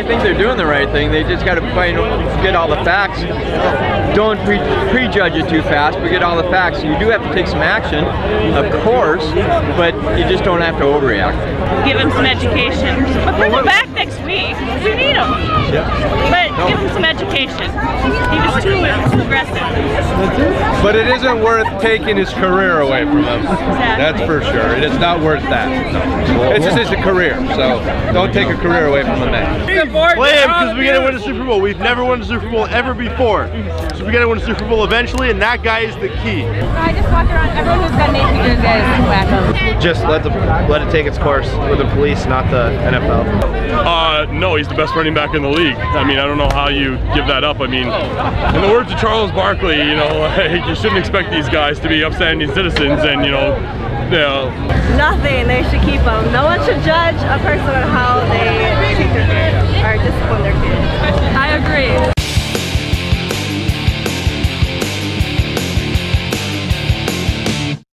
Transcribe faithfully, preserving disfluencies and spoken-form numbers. I think they're doing the right thing. They just got to find, get all the facts. Don't pre prejudge it too fast, but get all the facts. You do have to take some action, of course, but you just don't have to overreact. Give them some education. But bring them back next week. We need them. Yeah. But no. Give them some education. He was too aggressive. But it isn't worth taking his career away from him. Exactly. That's for sure. It is not worth that. No. It's just his career. So don't take a career away from the man. Play him because we got to win a Super Bowl. We've never won a Super Bowl ever before. So we got to win a Super Bowl eventually, and that guy is the key. I just walk around. Everyone who's got Nathan Good guys is wacko. Just let the let it take its course with the police, not the N F L. Uh, no, he's the best running back in the league. I mean, I don't know how you give that up. I mean, in the words of Charles Barkley, you know, like, you shouldn't expect these guys to be upstanding citizens, and you know, you know. Nothing. They should keep them. No one should judge a person on how they treat their or discipline.